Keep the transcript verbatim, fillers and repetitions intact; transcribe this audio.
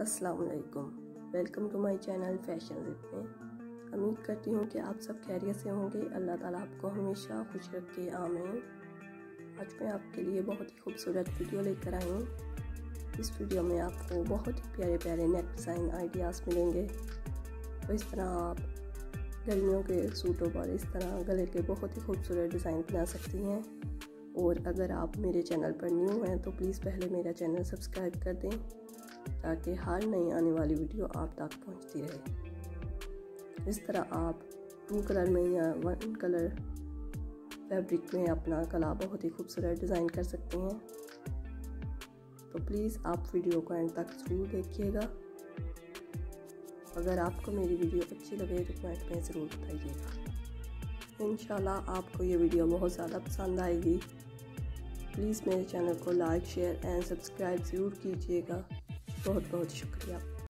अस्सलामुअलैकुम, welcome to my channel fashion zip में। उम्मीद करती हूँ कि आप सब खैरियत से होंगे। अल्लाह ताला आपको हमेशा खुश रखे, आमीन। आज मैं आपके लिए बहुत ही खूबसूरत वीडियो लेकर आई हूँ। इस वीडियो में आपको बहुत ही प्यारे प्यारे नेक डिज़ाइन आइडियाज़ मिलेंगे। तो इस तरह आप गर्मियों के सूटों पर इस तरह गले के बहुत ही खूबसूरत डिज़ाइन बना सकती हैं। और अगर आप मेरे चैनल पर न्यू हैं तो प्लीज़ पहले मेरा चैनल सब्सक्राइब कर दें ताकि हर नई आने वाली वीडियो आप तक पहुंचती रहे। इस तरह आप टू कलर में या वन कलर फैब्रिक में अपना गला बहुत ही खूबसूरत डिज़ाइन कर सकते हैं। तो प्लीज़ आप वीडियो को एंड तक ज़रूर देखिएगा। अगर आपको मेरी वीडियो अच्छी लगे तो कमेंट में ज़रूर बताइएगा। इंशाल्लाह आपको ये वीडियो बहुत ज़्यादा पसंद आएगी। प्लीज़ मेरे चैनल को लाइक शेयर एंड सब्सक्राइब ज़रूर कीजिएगा। बहुत बहुत शुक्रिया।